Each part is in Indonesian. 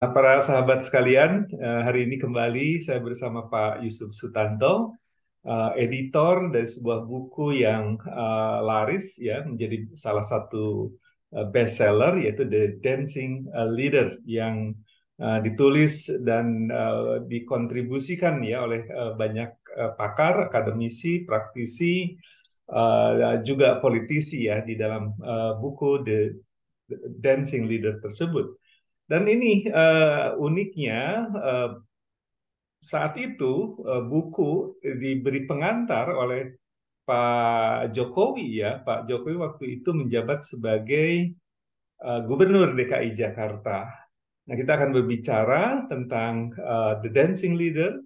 Para sahabat sekalian, hari ini kembali saya bersama Pak Jusuf Sutanto, editor dari sebuah buku yang laris, ya, menjadi salah satu bestseller, yaitu The Dancing Leader, yang ditulis dan dikontribusikan ya oleh banyak pakar, akademisi, praktisi, juga politisi ya di dalam buku The Dancing Leader tersebut. Dan ini uniknya, saat itu buku diberi pengantar oleh Pak Jokowi ya. Pak Jokowi waktu itu menjabat sebagai Gubernur DKI Jakarta. Nah, kita akan berbicara tentang The Dancing Leader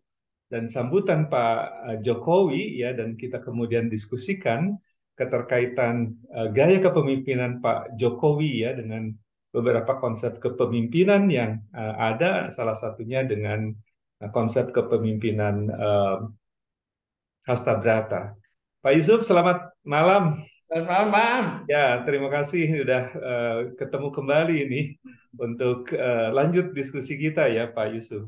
dan sambutan Pak Jokowi ya, dan kita kemudian diskusikan keterkaitan gaya kepemimpinan Pak Jokowi ya dengan beberapa konsep kepemimpinan yang ada, salah satunya dengan konsep kepemimpinan Hastabrata. Pak Jusuf, selamat malam. Selamat malam, Pak. Ya, terima kasih sudah ketemu kembali ini untuk lanjut diskusi kita ya, Pak Jusuf.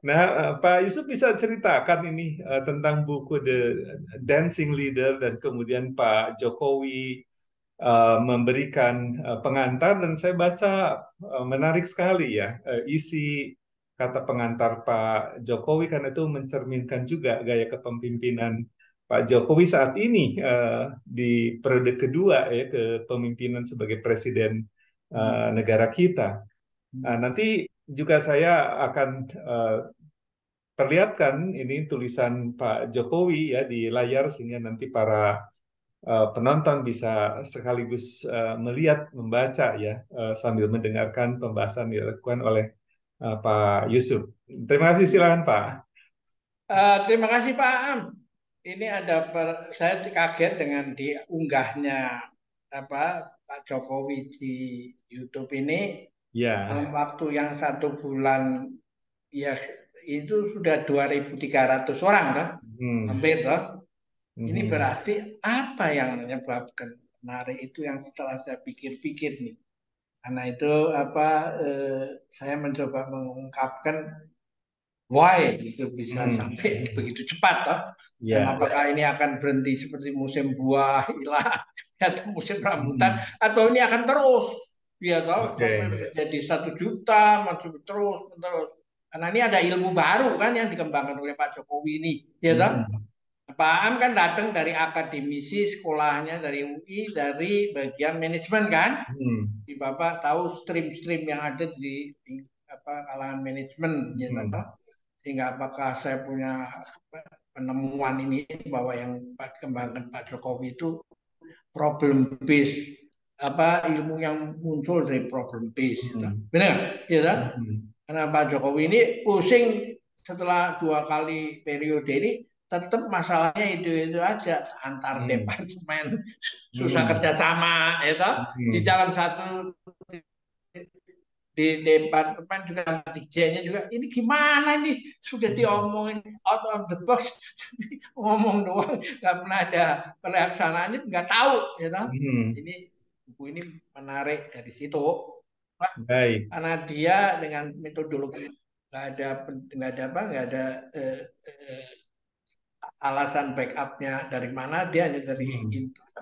Nah, Pak Jusuf bisa ceritakan ini tentang buku The Dancing Leader dan kemudian Pak Jokowi memberikan pengantar, dan saya baca menarik sekali ya isi kata pengantar Pak Jokowi, karena itu mencerminkan juga gaya kepemimpinan Pak Jokowi saat ini di periode kedua ya, kepemimpinan sebagai presiden negara kita. Nah, nanti juga saya akan perlihatkan ini tulisan Pak Jokowi ya di layar, sehingga nanti para penonton bisa sekaligus melihat, membaca ya, sambil mendengarkan pembahasan dilakukan oleh Pak Jusuf. Terima kasih, silakan Pak. Terima kasih Pak Aam. Ini ada saya kaget dengan diunggahnya Pak Jokowi di YouTube ini. Ya. Dalam waktu yang 1 bulan ya itu sudah 2.300 orang toh, hampir toh. Ini berarti apa yang menyebabkan menarik itu, yang setelah saya pikir-pikir nih. Karena itu saya mencoba mengungkapkan why itu bisa sampai begitu cepat toh. Yeah. Dan apakah ini akan berhenti seperti musim buah hilang atau musim rambutan, atau ini akan terus ya toh, sampai jadi 1 juta masuk terus. Karena ini ada ilmu baru kan yang dikembangkan oleh Pak Jokowi ini ya toh. Pak Aam kan datang dari akademisi, sekolahnya dari UI, dari bagian manajemen kan. Di Bapak tahu stream-stream yang ada di kalangan manajemen, ya toh. Sehingga apakah saya punya penemuan ini bahwa yang dikembangkan Pak Jokowi itu problem based, ilmu yang muncul dari problem based, ya benar, ya toh. Karena Pak Jokowi ini pusing setelah 2 kali periode ini. Tetap masalahnya itu aja, antar departemen susah kerjasama itu, di dalam satu di departemen juga tiga-nya juga, ini gimana ini sudah diomongin out of the box ngomong doang nggak pernah ada pelaksanaannya, nggak tahu ya toh. Ini buku ini menarik dari situ. Baik. Karena dia dengan metodologi nggak ada alasan backupnya dari mana, dia hanya dari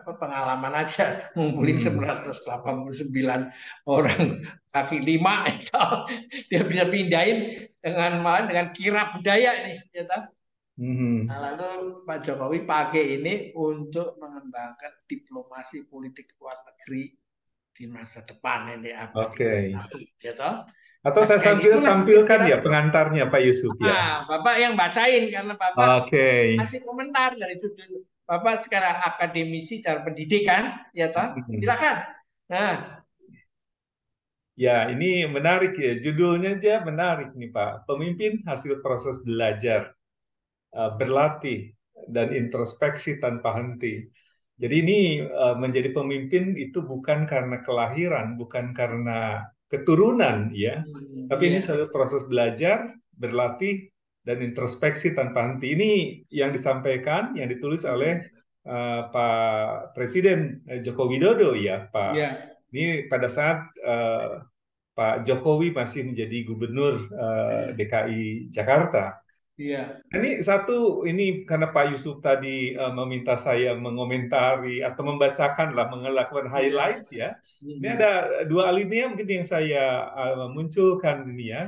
pengalaman aja, ngumpulin 989 orang kaki 5 itu dia bisa pindahin dengan kira budaya nih ya toh. Nah, lalu Pak Jokowi pakai ini untuk mengembangkan diplomasi politik luar negeri di masa depan ini ya toh. Atau saya sambil tampilkan ya pengantarnya Pak Jusuf ya. Nah, Bapak yang bacain karena Bapak kasih komentar dari sudut Bapak sekarang akademisi dan pendidikan ya toh. Silakan. Nah. Ya, ini menarik ya. Judulnya aja menarik nih Pak. Pemimpin hasil proses belajar, berlatih dan introspeksi tanpa henti. Jadi ini menjadi pemimpin itu bukan karena kelahiran, bukan karena keturunan ya, tapi ini suatu proses belajar, berlatih dan introspeksi tanpa henti. Ini yang disampaikan, yang ditulis oleh Pak Presiden Joko Widodo ya Pak. Ini pada saat Pak Jokowi masih menjadi gubernur DKI Jakarta. Iya. Ini satu, ini karena Pak Yusuf tadi meminta saya mengomentari atau membacakan lah, melakukan highlight ya. Ini ada dua alinea mungkin yang saya munculkan ini ya.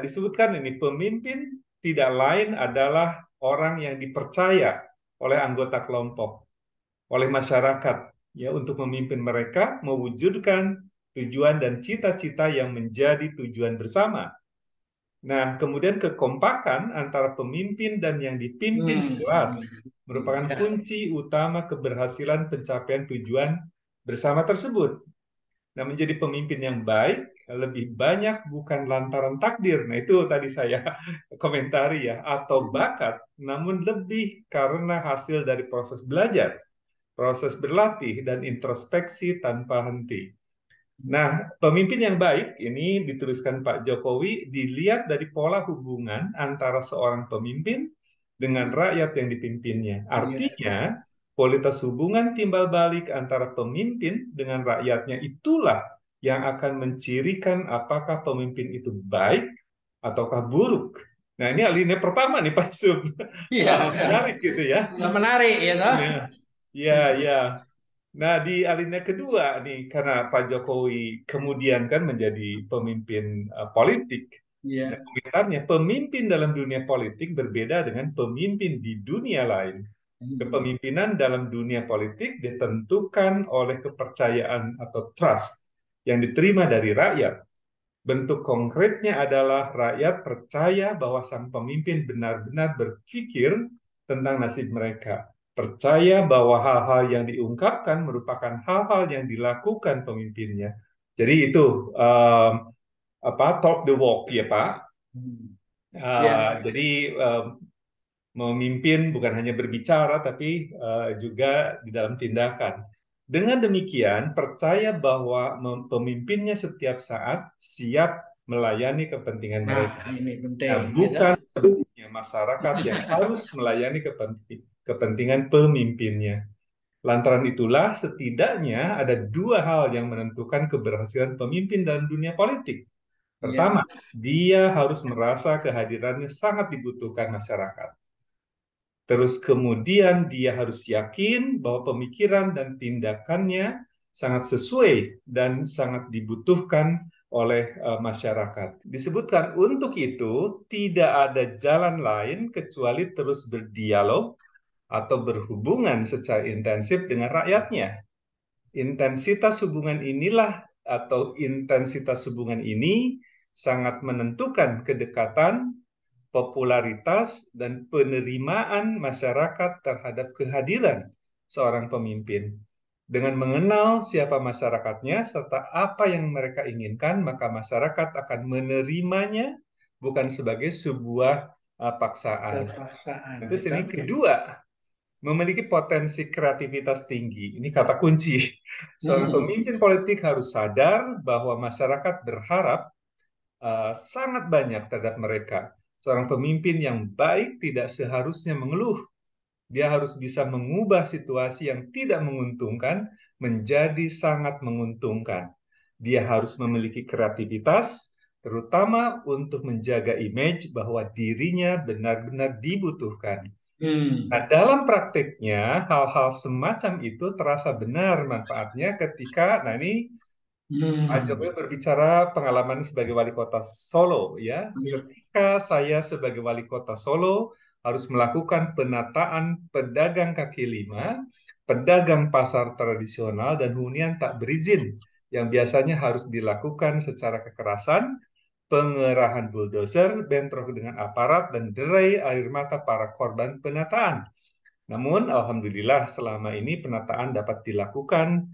Disebutkan ini, pemimpin tidak lain adalah orang yang dipercaya oleh anggota kelompok, oleh masyarakat ya, untuk memimpin mereka mewujudkan tujuan dan cita-cita yang menjadi tujuan bersama. Nah, kemudian kekompakan antara pemimpin dan yang dipimpin jelas merupakan kunci utama keberhasilan pencapaian tujuan bersama tersebut. Nah, menjadi pemimpin yang baik lebih banyak bukan lantaran takdir, nah itu tadi saya komentari ya, atau bakat, namun lebih karena hasil dari proses belajar, proses berlatih, dan introspeksi tanpa henti. Nah, pemimpin yang baik ini dituliskan Pak Jokowi dilihat dari pola hubungan antara seorang pemimpin dengan rakyat yang dipimpinnya. Artinya, kualitas hubungan timbal balik antara pemimpin dengan rakyatnya itulah yang akan mencirikan apakah pemimpin itu baik ataukah buruk. Nah, ini alinea pertama nih Pak Yusuf. Iya, menarik gitu ya. Menarik ya, toh. Iya, iya. Nah, di alinea kedua nih, karena Pak Jokowi kemudian kan menjadi pemimpin politik. Yeah. Nah, komentarnya, pemimpin dalam dunia politik berbeda dengan pemimpin di dunia lain. Kepemimpinan dalam dunia politik ditentukan oleh kepercayaan atau trust yang diterima dari rakyat. Bentuk konkretnya adalah rakyat percaya bahwa sang pemimpin benar-benar berpikir tentang nasib mereka. Percaya bahwa hal-hal yang diungkapkan merupakan hal-hal yang dilakukan pemimpinnya. Jadi itu talk the walk ya Pak. Jadi memimpin bukan hanya berbicara tapi juga di dalam tindakan. Dengan demikian percaya bahwa pemimpinnya setiap saat siap melayani kepentingan mereka. Ini penting. Nah, bukan seluruhnya masyarakat yang harus melayani kepentingan pemimpinnya. Lantaran itulah setidaknya ada dua hal yang menentukan keberhasilan pemimpin dalam dunia politik. Pertama, dia harus merasa kehadirannya sangat dibutuhkan masyarakat. Terus kemudian dia harus yakin bahwa pemikiran dan tindakannya sangat sesuai dan sangat dibutuhkan oleh masyarakat. Disebutkan untuk itu tidak ada jalan lain kecuali terus berdialog atau berhubungan secara intensif dengan rakyatnya. Intensitas hubungan ini sangat menentukan kedekatan, popularitas, dan penerimaan masyarakat terhadap kehadiran seorang pemimpin. Dengan mengenal siapa masyarakatnya serta apa yang mereka inginkan, maka masyarakat akan menerimanya bukan sebagai sebuah paksaan. Terus ini kedua, memiliki potensi kreativitas tinggi. Ini kata kunci. Seorang pemimpin politik harus sadar bahwa masyarakat berharap sangat banyak terhadap mereka. Seorang pemimpin yang baik tidak seharusnya mengeluh. Dia harus bisa mengubah situasi yang tidak menguntungkan menjadi sangat menguntungkan. Dia harus memiliki kreativitas, terutama untuk menjaga image bahwa dirinya benar-benar dibutuhkan. Nah, dalam praktiknya, hal-hal semacam itu terasa benar manfaatnya ketika, nah ini Pak Jokowi berbicara pengalaman sebagai wali kota Solo, ya. Ketika saya sebagai wali kota Solo harus melakukan penataan pedagang kaki lima, pedagang pasar tradisional, dan hunian tak berizin, yang biasanya harus dilakukan secara kekerasan, pengerahan bulldozer, bentrok dengan aparat, dan derai air mata para korban penataan. Namun, alhamdulillah selama ini penataan dapat dilakukan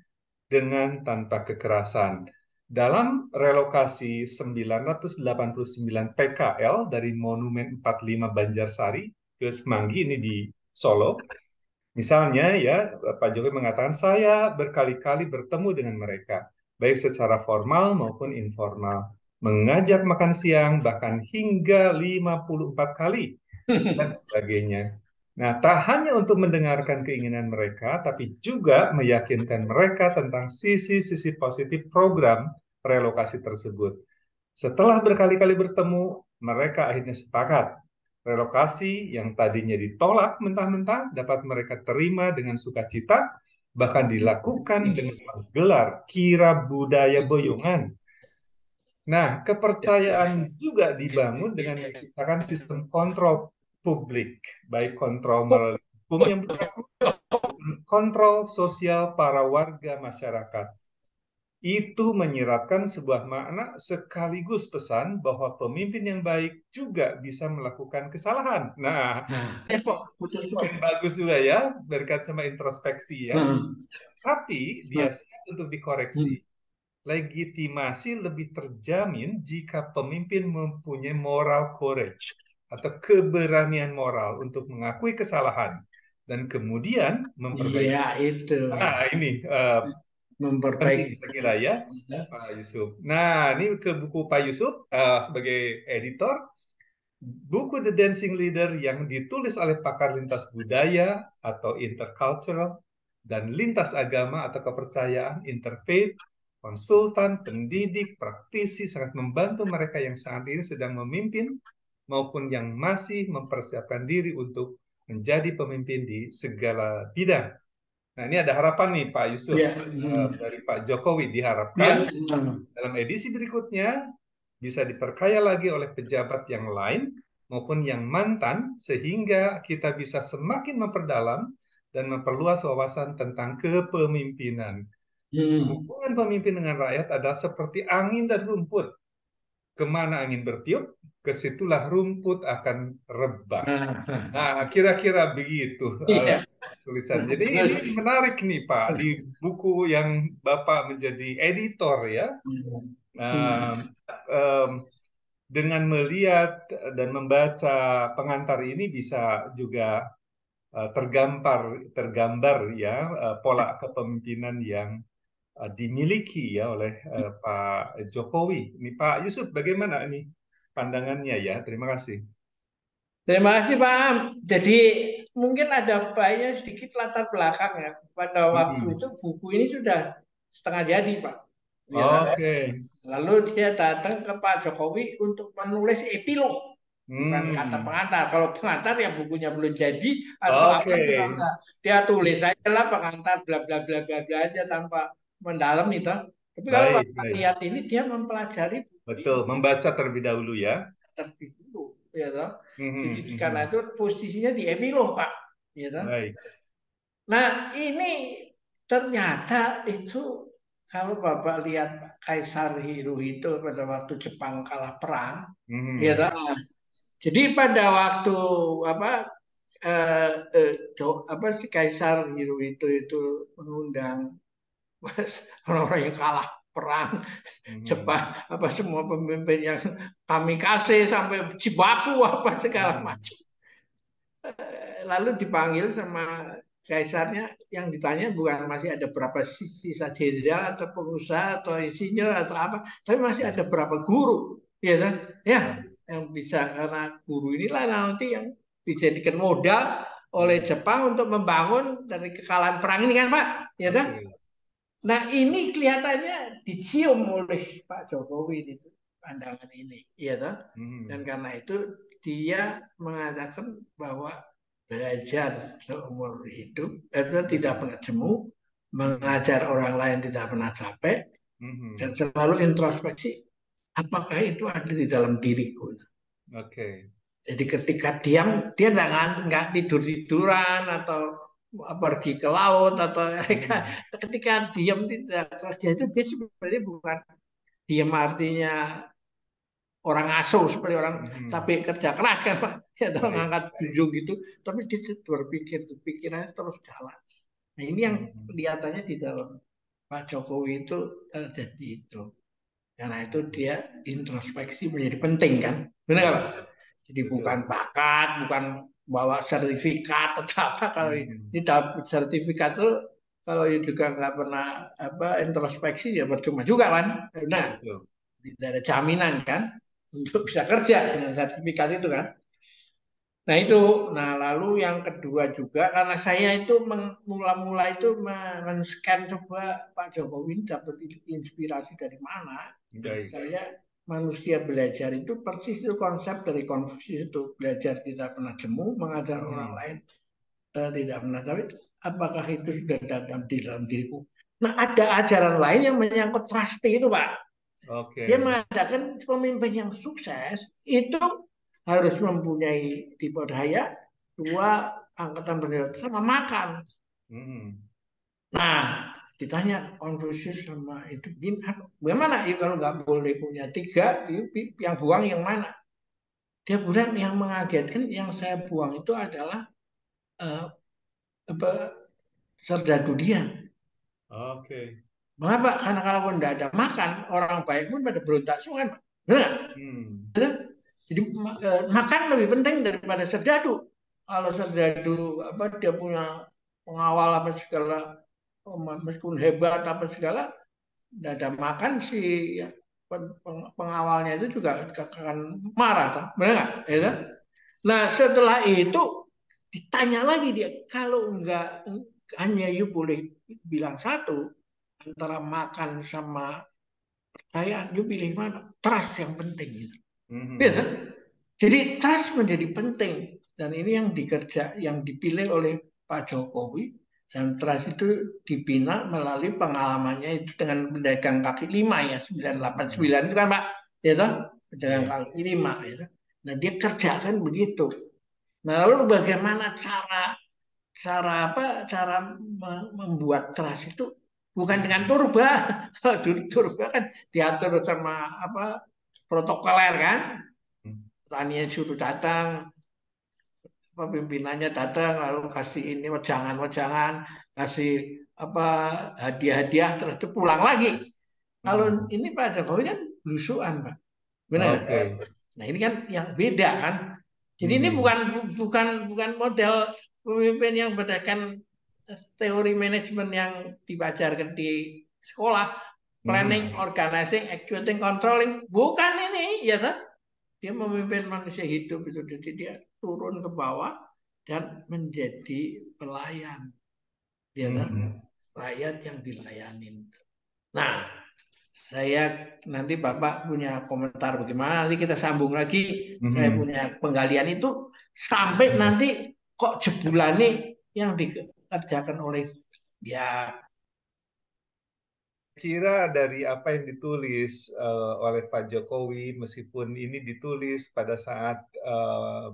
dengan tanpa kekerasan. Dalam relokasi 989 PKL dari Monumen 45 Banjarsari ke Semanggi, ini di Solo, misalnya ya, Pak Jokowi mengatakan, saya berkali-kali bertemu dengan mereka, baik secara formal maupun informal. Mengajak makan siang, bahkan hingga 54 kali, dan sebagainya. Nah, tak hanya untuk mendengarkan keinginan mereka, tapi juga meyakinkan mereka tentang sisi-sisi positif program relokasi tersebut. Setelah berkali-kali bertemu, mereka akhirnya sepakat. Relokasi yang tadinya ditolak mentah-mentah dapat mereka terima dengan sukacita, bahkan dilakukan dengan menggelar kira budaya boyongan. Nah, kepercayaan juga dibangun dengan menciptakan sistem kontrol publik, baik kontrol melalui hukum yang berlaku, kontrol sosial para warga masyarakat. Itu menyiratkan sebuah makna sekaligus pesan bahwa pemimpin yang baik juga bisa melakukan kesalahan. Nah, bagus juga ya, berkat sama introspeksi ya. Tapi biasanya untuk dikoreksi. Legitimasi lebih terjamin jika pemimpin mempunyai moral courage atau keberanian moral untuk mengakui kesalahan dan kemudian memperbaiki. Ya, itu. Nah, ini memperbaiki, saya kira ya, Pak Yusuf. Nah, ini ke buku Pak Yusuf sebagai editor, buku The Dancing Leader yang ditulis oleh pakar lintas budaya atau intercultural dan lintas agama atau kepercayaan interfaith, konsultan, pendidik, praktisi, sangat membantu mereka yang saat ini sedang memimpin maupun yang masih mempersiapkan diri untuk menjadi pemimpin di segala bidang. Nah, ini ada harapan nih Pak Yusuf dari Pak Jokowi, diharapkan dalam edisi berikutnya bisa diperkaya lagi oleh pejabat yang lain maupun yang mantan sehingga kita bisa semakin memperdalam dan memperluas wawasan tentang kepemimpinan. Hubungan pemimpin dengan rakyat adalah seperti angin dan rumput. Kemana angin bertiup, kesitulah rumput akan rebah. Nah, kira-kira begitu tulisan. Jadi ini menarik nih Pak, di buku yang Bapak menjadi editor ya. Dengan melihat dan membaca pengantar ini bisa juga tergambar ya pola kepemimpinan yang dimiliki ya oleh Pak Jokowi. Ini Pak Yusuf, bagaimana ini pandangannya ya? Terima kasih. Terima kasih Pak Aam. Jadi mungkin ada baiknya sedikit latar belakang ya. Pada waktu itu buku ini sudah setengah jadi Pak. Ya, lalu dia datang ke Pak Jokowi untuk menulis epilog. Bukan kata pengantar. Kalau pengantar ya bukunya belum jadi atau apa, dia tulis aja lah pengantar bla bla bla bla bla aja tanpa mendalam itu. Tapi kalau lihat ini dia mempelajari. Betul, membaca terlebih dahulu ya. Terlebih dahulu, ya toh. Jadi karena itu posisinya di epilog Pak, ya toh. Nah ini ternyata itu kalau Bapak lihat Kaisar Hirohito pada waktu Jepang kalah perang, ya toh. Jadi pada waktu Kaisar Hirohito itu mengundang orang-orang yang kalah perang, Jepang, semua pemimpin yang kamikaze sampai jibaku segala macam. Lalu dipanggil sama kaisarnya, yang ditanya bukan masih ada berapa sisa jenderal atau pengusaha atau insinyur atau apa, tapi masih ada berapa guru, ya kan? Ya. Yang bisa, karena guru inilah nanti yang dijadikan modal oleh Jepang untuk membangun dari kekalahan perang ini kan Pak, ya kan? Nah ini kelihatannya dicium oleh Pak Jokowi itu pandangan ini, ya kan? Dan karena itu dia mengatakan bahwa belajar seumur hidup tidak pernah jemu, mengajar orang lain tidak pernah capek, dan selalu introspeksi. Apakah itu ada di dalam diriku? Jadi ketika diam, dia nggak tidur-tiduran atau pergi ke laut atau ketika diam tidak kerja itu dia sebenarnya bukan diam artinya orang asuh seperti orang, tapi kerja keras kan Pak, atau ngangkat junjung gitu, tapi dia berpikir, pikirannya terus jalan. Nah ini yang kelihatannya di dalam Pak Jokowi itu terjadi itu. Karena itu dia introspeksi menjadi penting kan, benar Pak? Jadi bukan bakat, bukan bawa sertifikat atau apa. Kalau ini dapat sertifikat itu kalau juga nggak pernah introspeksi ya percuma juga kan, benar? Tidak ada jaminan kan untuk bisa kerja dengan sertifikat itu kan. Nah itu, nah lalu yang kedua juga karena saya itu mula-mula itu men-scan coba Pak Jokowi dapat inspirasi dari mana. Dari saya manusia belajar itu persis itu konsep dari Konfusius itu, belajar tidak pernah jemu, mengajar orang lain tidak pernah. Tapi apakah itu sudah datang di dalam diriku? Nah ada ajaran lain yang menyangkut pasti itu Pak. Dia mengatakan pemimpin yang sukses itu harus mempunyai tipe daya, dua angkatan bendera, sama makan. Nah, ditanya Konfusius sama itu gimana? Ya kalau nggak boleh punya tiga, yang buang yang mana? Dia bilang yang mengagetkan yang saya buang itu adalah serda dunia. Mengapa? Karena kalau tidak ada makan, orang baik pun pada berontak sungan. Benar? Jadi makan lebih penting daripada serdadu. Kalau serdadu dia punya pengawal apa segala, meskipun hebat apa segala, tidak ada makan si pengawalnya itu juga akan marah, benar nggak? Nah setelah itu ditanya lagi dia, kalau nggak hanya you boleh bilang satu antara makan sama percayaan, you pilih mana? Trust yang penting gitu. Ya, jadi trust menjadi penting dan ini yang dipilih oleh Pak Jokowi, dan trust itu dibina melalui pengalamannya itu dengan pedagang kaki lima ya 989 itu kan Pak, ya toh pedagang kaki lima ya. Nah dia kerjakan begitu. Nah lalu bagaimana cara membuat trust itu bukan dengan turba, kalau turba kan diatur sama apa? Protokoler kan, petaninya suruh datang, pimpinannya datang, lalu kasih ini wejangan-wejangan, kasih apa hadiah-hadiah, terus itu pulang lagi. Kalau ini Pak Jokowi kan belusuan Pak, benar? Nah ini kan yang beda kan. Jadi ini bukan model pemimpin yang berdasarkan teori manajemen yang dibajarkan di sekolah. Planning, organizing, executing, controlling, bukan ini, ya kan? Dia memimpin manusia hidup itu, jadi dia turun ke bawah dan menjadi pelayan, ya kan? Rakyat yang dilayanin. Nah, saya nanti Bapak punya komentar bagaimana? Nanti kita sambung lagi. Saya punya penggalian itu sampai nanti kok jebulane yang dikerjakan oleh ya. Kira dari apa yang ditulis oleh Pak Jokowi, meskipun ini ditulis pada saat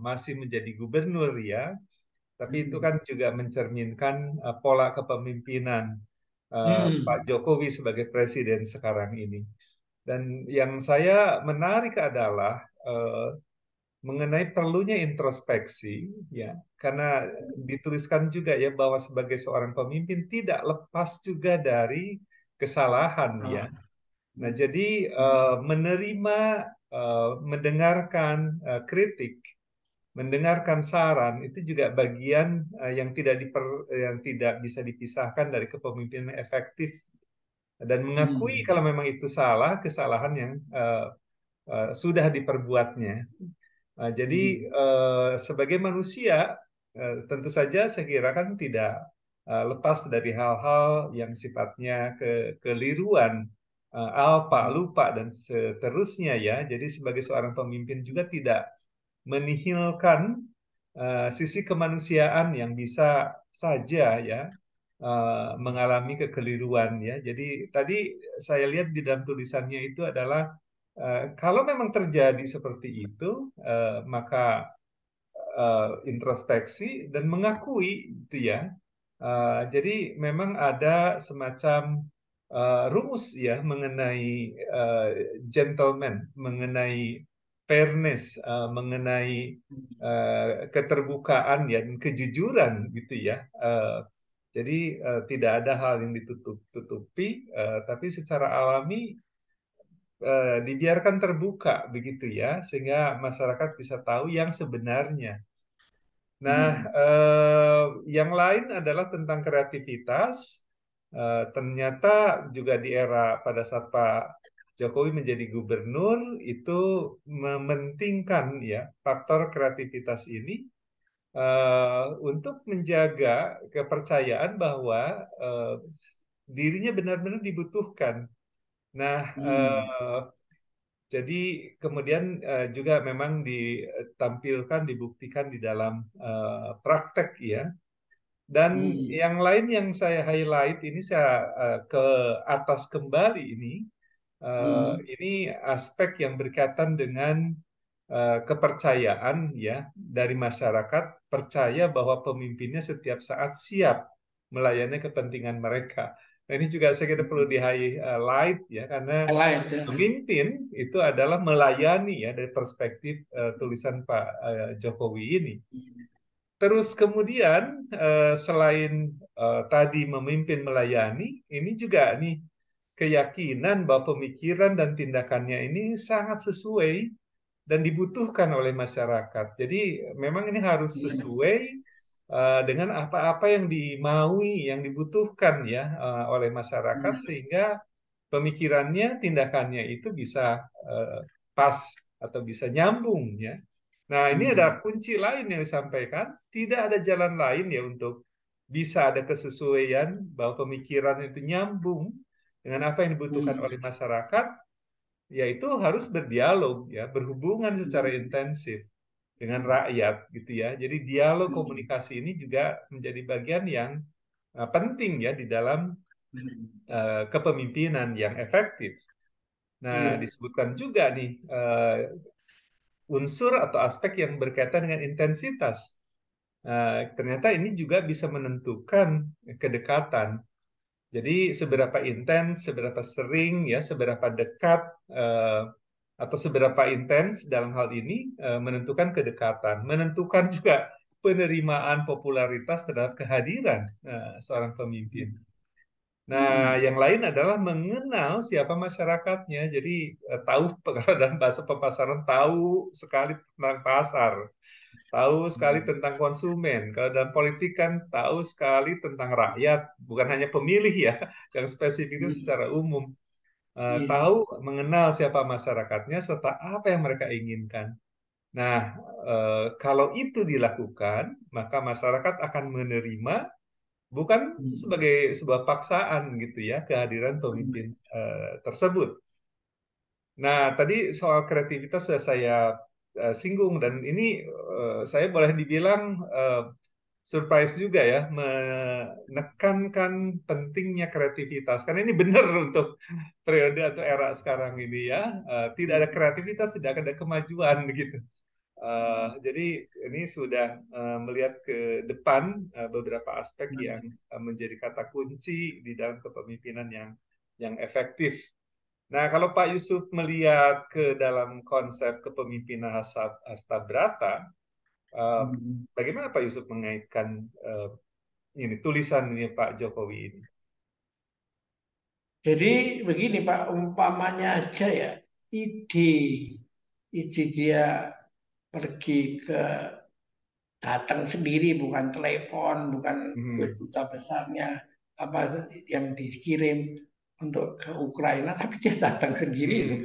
masih menjadi gubernur ya, tapi itu kan juga mencerminkan pola kepemimpinan Pak Jokowi sebagai presiden sekarang ini. Dan yang saya menarik adalah mengenai perlunya introspeksi, ya, karena dituliskan juga ya bahwa sebagai seorang pemimpin tidak lepas juga dari kesalahan ya. Nah jadi menerima, mendengarkan kritik, mendengarkan saran itu juga bagian yang tidak bisa dipisahkan dari kepemimpinan efektif, dan mengakui kalau memang itu salah, kesalahan yang sudah diperbuatnya. Jadi sebagai manusia tentu saja saya kira kan tidak lepas dari hal-hal yang sifatnya keliruan, alpa, lupa, dan seterusnya ya. Jadi sebagai seorang pemimpin juga tidak menihilkan sisi kemanusiaan yang bisa saja ya mengalami kekeliruan ya. Jadi tadi saya lihat di dalam tulisannya itu adalah kalau memang terjadi seperti itu maka introspeksi dan mengakui itu ya. Jadi memang ada semacam rumus ya mengenai gentleman, mengenai fairness, mengenai keterbukaan ya, dan kejujuran gitu ya. Jadi tidak ada hal yang ditutup-tutupi, tapi secara alami dibiarkan terbuka begitu ya, sehingga masyarakat bisa tahu yang sebenarnya. Nah, yang lain adalah tentang kreativitas. Ternyata juga di era pada saat Pak Jokowi menjadi gubernur itu mementingkan ya faktor kreativitas ini untuk menjaga kepercayaan bahwa dirinya benar-benar dibutuhkan. Nah, jadi kemudian juga memang ditampilkan, dibuktikan di dalam praktek ya. Dan yang lain yang saya highlight ini, saya ke atas kembali ini, ini aspek yang berkaitan dengan kepercayaan ya, dari masyarakat percaya bahwa pemimpinnya setiap saat siap melayani kepentingan mereka. Nah, ini juga saya kira perlu di highlight ya, karena pemimpin itu adalah melayani ya, dari perspektif tulisan Pak Jokowi ini. Terus kemudian selain tadi memimpin melayani, ini juga nih keyakinan bahwa pemikiran dan tindakannya ini sangat sesuai dan dibutuhkan oleh masyarakat. Jadi memang ini harus sesuai dengan apa-apa yang dimaui, yang dibutuhkan ya oleh masyarakat, sehingga pemikirannya, tindakannya itu bisa pas atau bisa nyambung ya. Nah, ini ada kunci lain yang disampaikan, tidak ada jalan lain ya untuk bisa ada kesesuaian bahwa pemikiran itu nyambung dengan apa yang dibutuhkan oleh masyarakat, yaitu harus berdialog ya, berhubungan secara intensif dengan rakyat gitu ya. Jadi dialog komunikasi ini juga menjadi bagian yang penting ya di dalam kepemimpinan yang efektif. Nah, disebutkan juga nih unsur atau aspek yang berkaitan dengan intensitas. Ternyata ini juga bisa menentukan kedekatan. Jadi seberapa intens, seberapa sering, ya, seberapa dekat, atau seberapa intens dalam hal ini menentukan kedekatan, menentukan juga penerimaan popularitas terhadap kehadiran seorang pemimpin. Nah, yang lain adalah mengenal siapa masyarakatnya. Jadi tahu, kalau dalam bahasa pemasaran, tahu sekali tentang pasar, tahu sekali tentang konsumen. Kalau dalam politik kan tahu sekali tentang rakyat, bukan hanya pemilih ya, yang spesifik itu secara umum. Tahu, mengenal siapa masyarakatnya serta apa yang mereka inginkan. Nah, kalau itu dilakukan, maka masyarakat akan menerima, bukan sebagai sebuah paksaan gitu ya, kehadiran pemimpin tersebut. Nah, tadi soal kreativitas sudah saya singgung, dan ini saya boleh dibilang surprise juga ya, menekankan pentingnya kreativitas. Karena ini benar untuk periode atau era sekarang ini ya, tidak ada kreativitas, tidak akan ada kemajuan begitu. Jadi ini sudah melihat ke depan beberapa aspek yang menjadi kata kunci di dalam kepemimpinan yang efektif. Nah, kalau Pak Jusuf melihat ke dalam konsep kepemimpinan Hastabrata, bagaimana Pak Jusuf mengaitkan ini tulisannya Pak Jokowi ini? Jadi begini Pak, umpamanya aja ya, ide dia pergi ke datang sendiri, bukan telepon, bukan duta besarnya apa yang dikirim untuk ke Ukraina, tapi dia datang sendiri itu,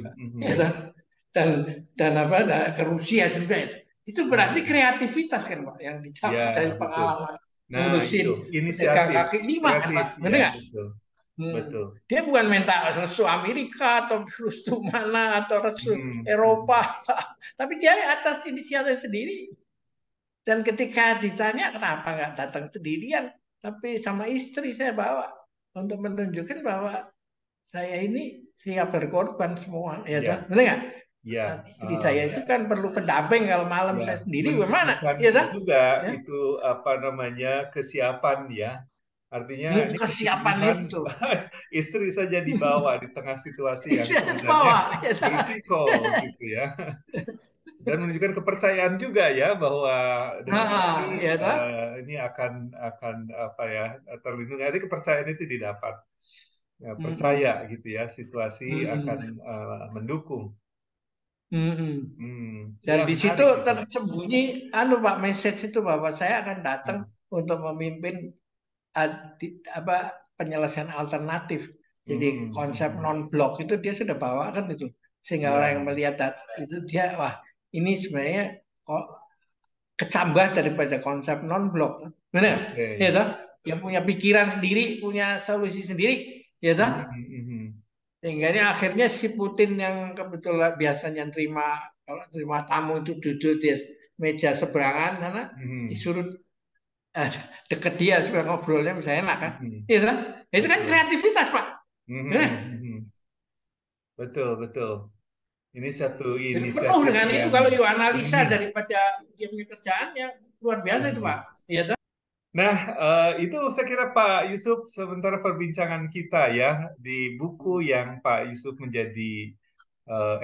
dan apa ke Rusia juga itu. Itu berarti kreativitas kan Pak yang dicapai ya, dari pengalaman ngurusin kaki 5 kan Pak, benar nggak? Betul. Dia bukan minta restu Amerika atau restu mana atau restu Eropa, tapi dia atas inisiatif sendiri. Dan ketika ditanya kenapa nggak datang sendirian, tapi sama istri saya bawa untuk menunjukkan bahwa saya ini siap berkorban semua, ya kan? Benar nggak? Ya, istri saya itu kan perlu pendamping kalau malam saya sendiri bagaimana? Ya kan? Juga itu apa namanya kesiapan ya. Artinya kesiapan itu istri saja dibawa di tengah situasi yang berisiko gitu ya, dan menunjukkan kepercayaan juga ya bahwa ini akan apa ya, terlindungi. Jadi kepercayaan itu didapat ya, percaya gitu ya, situasi akan mendukung. Dan ya, di situ tersembunyi Pak, message itu bahwa saya akan datang untuk memimpin penyelesaian alternatif. Jadi konsep non-blok itu dia sudah bawakan itu, sehingga orang yang melihat itu dia, wah ini sebenarnya kok kecambah daripada konsep non-blok. Benar? Ya toh? Yang punya pikiran sendiri, punya solusi sendiri, ya toh? Sehingga akhirnya si Putin yang kebetulan biasanya terima tamu itu duduk di meja seberangan sana, disuruh deket dia supaya ngobrolnya bisa enak kan? Ya toh? Itu kan kreativitas, Pak. Betul, betul. Ini satu inisiatif. Penuh dengan itu kalau you analisa daripada dia punya kerjaannya luar biasa itu, Pak. Iya toh? Nah, itu saya kira Pak Jusuf sementara perbincangan kita ya di buku yang Pak Jusuf menjadi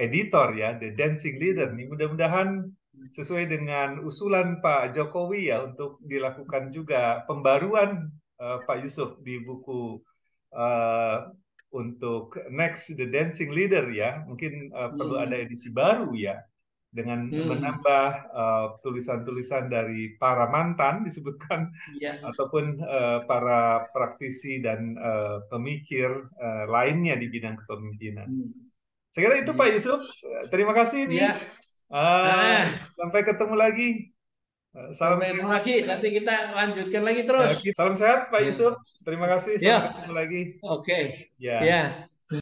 editor ya, The Dancing Leader nih. Mudah-mudahan sesuai dengan usulan Pak Jokowi ya untuk dilakukan juga pembaruan Pak Jusuf di buku untuk next The Dancing Leader ya, mungkin perlu ada edisi baru ya, dengan menambah tulisan-tulisan dari para mantan disebutkan, ataupun para praktisi dan pemikir lainnya di bidang kepemimpinan. Saya kira itu Pak Jusuf, terima kasih nih. Sampai ketemu lagi. Salam sehat. Lagi, nanti kita lanjutkan lagi terus. Salam sehat Pak Jusuf. Terima kasih. Sampai ketemu lagi. Oke. Ya.